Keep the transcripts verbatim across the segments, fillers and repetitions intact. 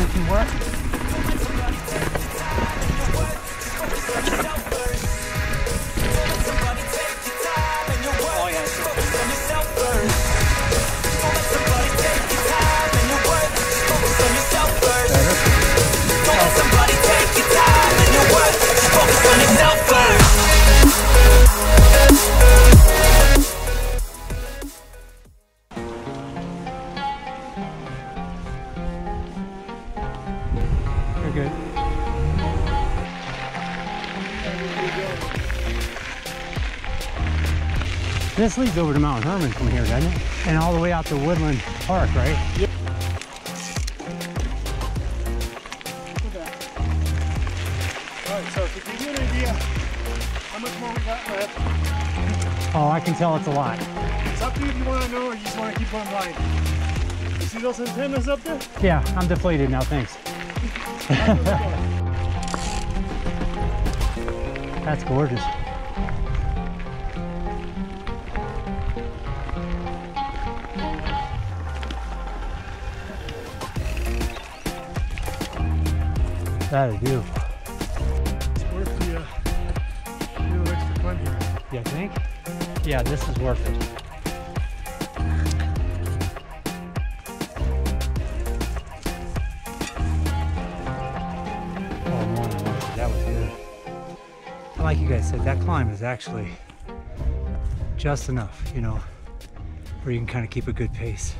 making work. This leads over to Mount Hermon from here, doesn't it? And all the way out to Woodland Park, right? Yep. Alright, so to give you an idea how much more we got left. Oh, I can tell it's a lot. It's up to you if you want to know or you just want to keep on blind. You see those antennas up there? Yeah, I'm deflated now, thanks. That's gorgeous. That is beautiful. It's worth the uh, little extra fun here. Yeah, I think? Yeah, this is worth it. Oh, my, my, that was good. Like you guys said, that climb is actually just enough, you know, where you can kind of keep a good pace.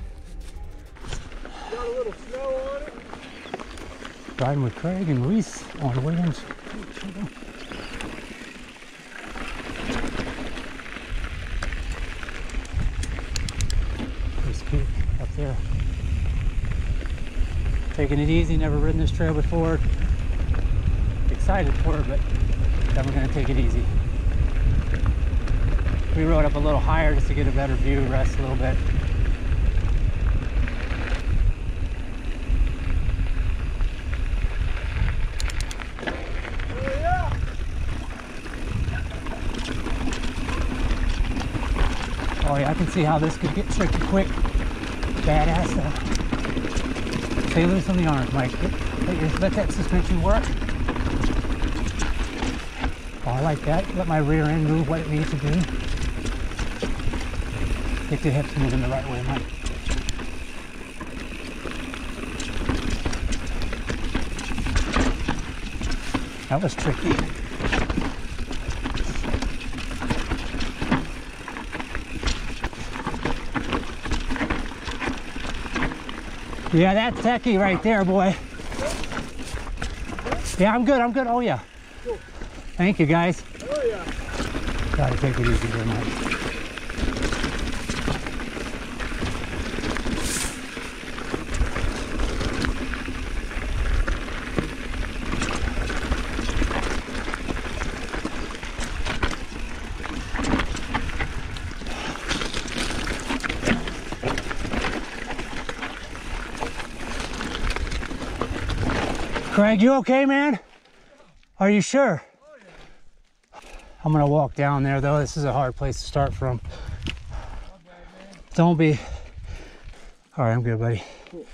Got a little snow on it. Riding with Craig and Luis on Williams. There's a peak up there. Taking it easy, never ridden this trail before. Excited for it, but then we're gonna take it easy. We rode up a little higher just to get a better view, rest a little bit. Oh yeah, I can see how this could get tricky quick. Badass stuff. Stay loose on the arms, Mike. Let, your, let that suspension work. Oh, I like that. Let my rear end move what it needs to do. Get the hips moving the right way, Mike. That was tricky. Yeah, that's techie right there, boy. Yeah, I'm good, I'm good. Oh, yeah. Cool. Thank you, guys. Oh, yeah. Gotta take it easy very much. Craig, you okay, man? Are you sure? Oh, yeah. I'm gonna walk down there though. This is a hard place to start from. Bad, don't be. All right, I'm good, buddy. Cool.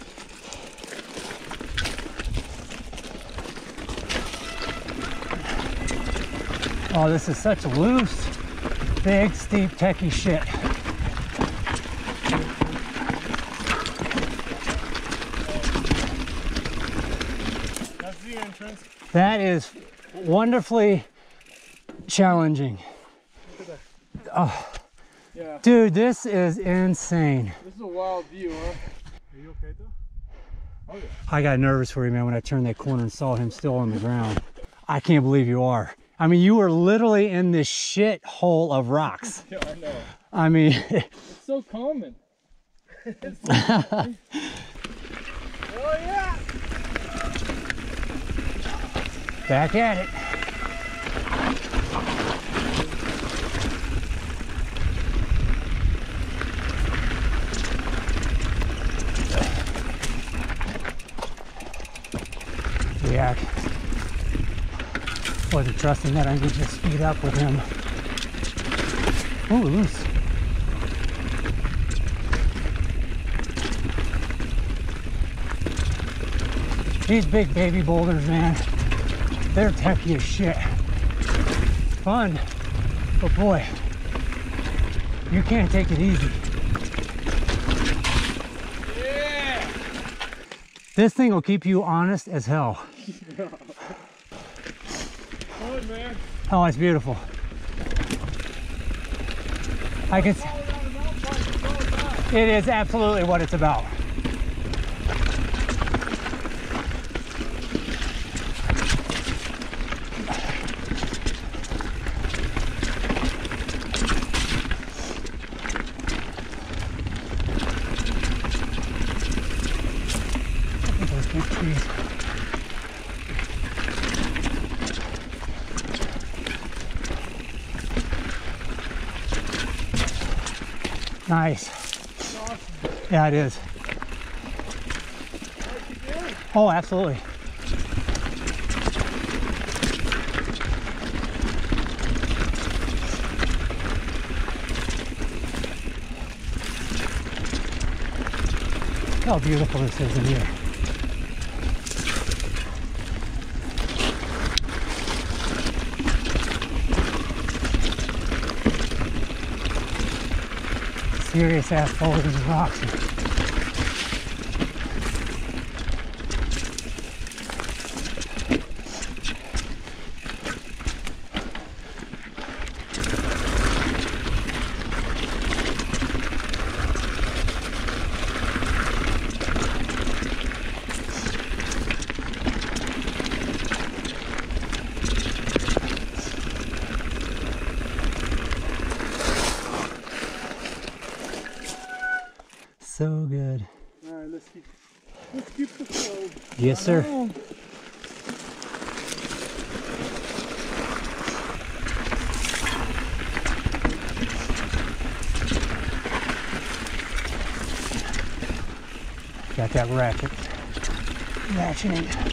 Oh, this is such loose, big, steep, techie shit. That is wonderfully challenging. Look at that. Oh. Yeah. Dude, this is insane. This is a wild view, huh? Are you okay though? Oh, yeah. I got nervous for you, man, when I turned that corner and saw him still on the ground. I can't believe you are. I mean, you were literally in this shit hole of rocks. Yeah, I know. I mean... it's so common. It's so common. Oh, yeah! Back at it. Yeah. Wasn't trusting that I could just speed up with him. Ooh, loose. These big baby boulders, man, they're techy as shit. Fun, but boy, you can't take it easy. Yeah. This thing will keep you honest as hell. Yeah. Fun, man. Oh, it's beautiful. I can. It is absolutely what it's about. Nice. Awesome. Yeah, it is. Oh, absolutely. How beautiful this is in here. Serious ass boulders and rocks. So good. All right, let's keep, let's keep the flow. Yes, sir. Oh. Got that ratchet. Ratcheting.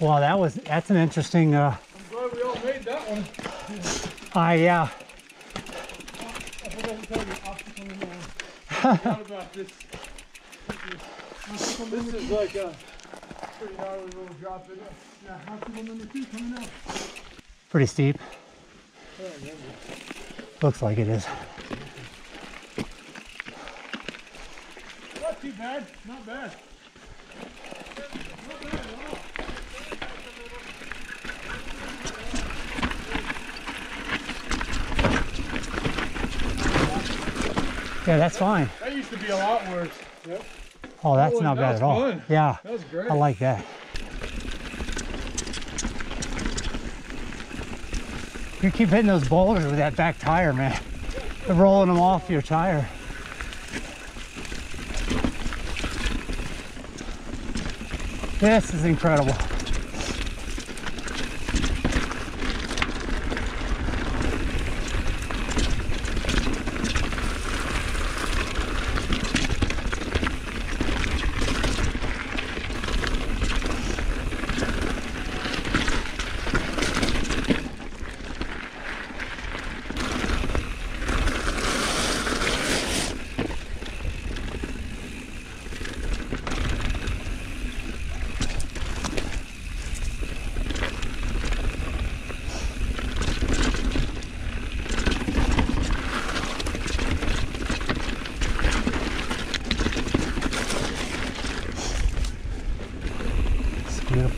Wow, that was, that's an interesting, uh, I'm glad we all made that one. Ah, yeah. Uh, I forgot to tell you, obstacle number one. I forgot about this. This is like a pretty gnarly little drop in it. Yeah, obstacle number two coming up. Pretty steep. Looks like it is. Not too bad, not bad. Not bad at all. Yeah, that's fine. That used to be a lot worse. Yep. Oh, that's oh, not that bad at all. Fun. Yeah. That was great. I like that. You keep hitting those boulders with that back tire, man. They're rolling them off your tire. This is incredible.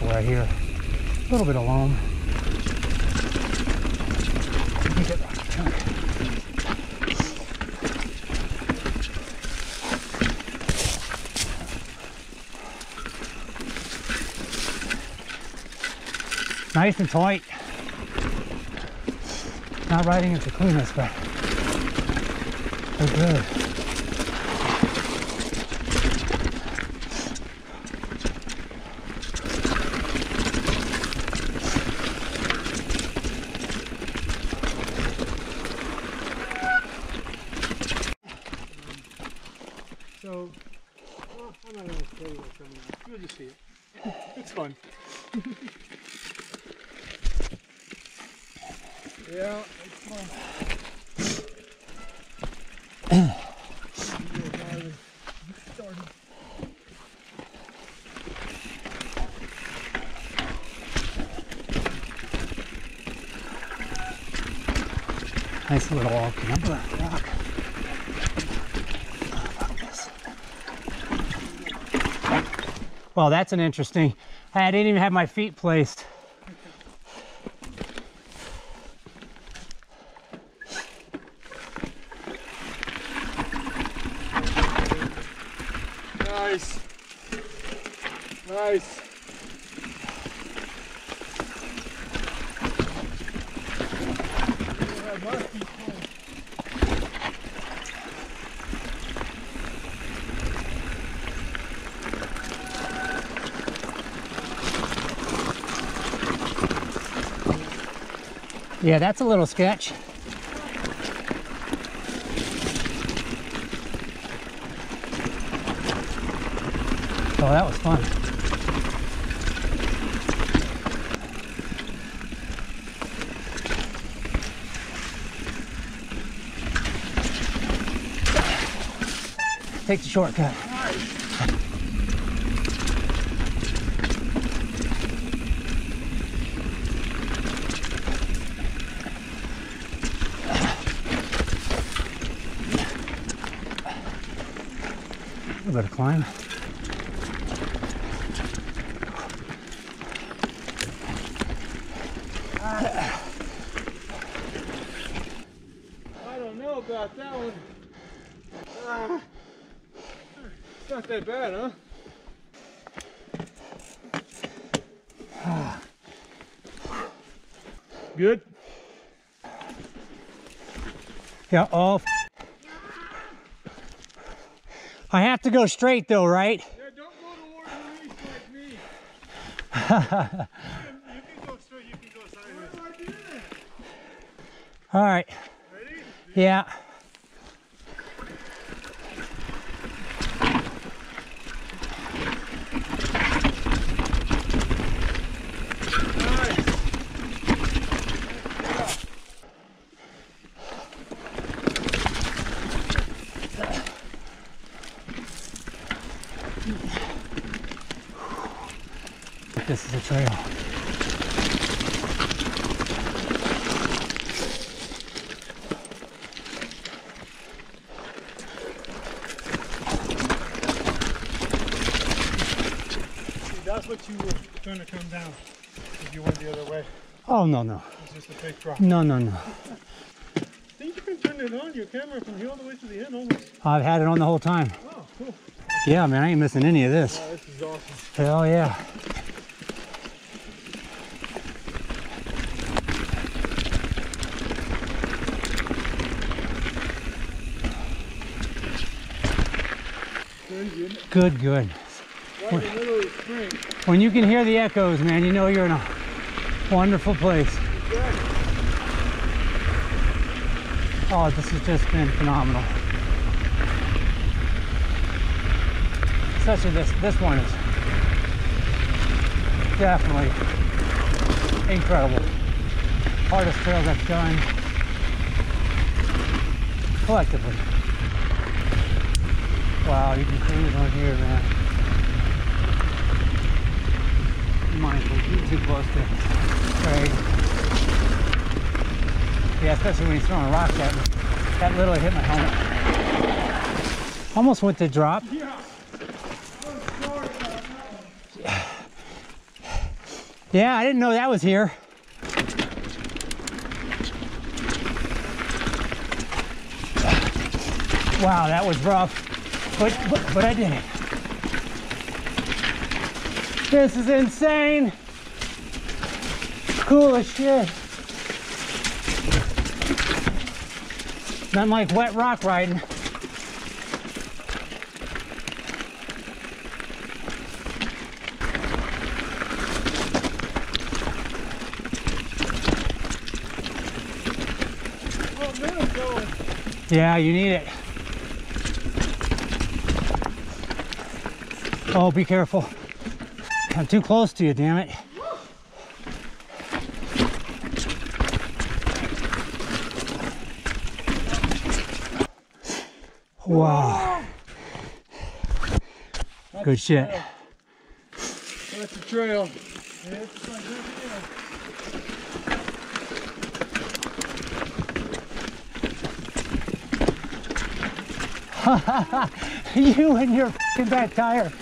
Right here, a little bit of loam. Nice and tight. Not riding it the cleanest, but they're good. So, well, I'm not going to tell you what's coming out. You'll just see it. It's fun. Yeah, it's fun. Nice little old number on the rock. Well, that's an interesting. I didn't even have my feet placed. Nice. Nice. Yeah, that's a little sketch. Oh, that was fun. Take the shortcut. A bit of climb. I, I don't know about that one. Uh, it's not that bad, huh? Ah. Good. Yeah, all. I have to go straight though, right? Yeah, don't go towards Luis like me. You can go straight, you can go sideways. Why do I do that? All right. Ready? Yeah. This is a trail. See, that's what you were trying to come down if you went the other way. Oh, no, no. It's just a fake drop. No, no, no. I think you can turn it on your camera from here all the way to the end almost. I've had it on the whole time. Oh, cool. Yeah, man, I ain't missing any of this. Oh, this is awesome. Hell yeah. Good, good. Right in the middle of the spring. When you can hear the echoes, man, you know you're in a wonderful place. Exactly. Oh, this has just been phenomenal. Especially this, this one is definitely incredible. Hardest trails I've done collectively. Wow, you can cruise on here, man. Mindful, you're too close to Craig. Yeah, especially when he's throwing rocks at me. That literally hit my helmet. Almost went to drop. Yeah. Yeah, I didn't know that was here. Wow, that was rough. But, but, but I did it. This is insane. Cool as shit. Nothing like wet rock riding. Oh, man, it's going. Yeah, you need it. Oh, be careful. I'm too close to you, damn it. Wow. That's good shit. Trail. That's the trail. It's like right there. You and your f***ing bad tire.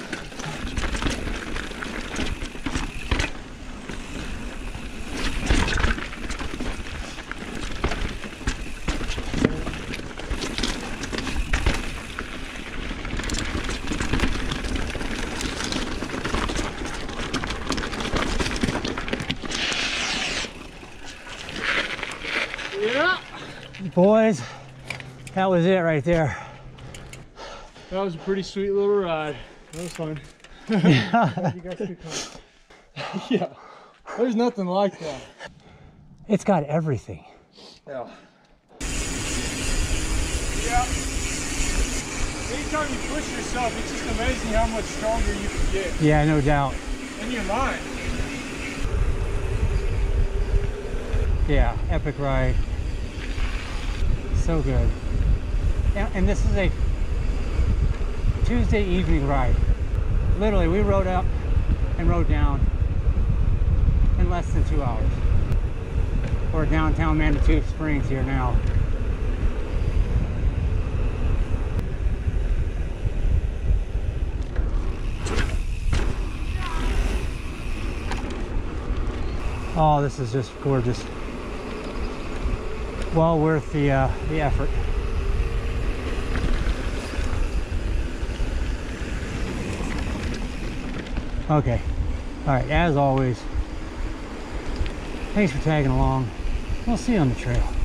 Boys, that was it right there. That was a pretty sweet little ride. That was fun. Yeah. You guys could come. Yeah. There's nothing like that. It's got everything. Yeah. Yeah. Anytime you push yourself, it's just amazing how much stronger you can get. Yeah, no doubt. In your mind. Yeah, epic ride. So good. And, and this is a Tuesday evening ride. Literally, we rode up and rode down in less than two hours. We're downtown Manitou Springs here now. Oh, this is just gorgeous. Well worth the uh, the effort. Okay, all right. As always, thanks for tagging along. We'll see you on the trail.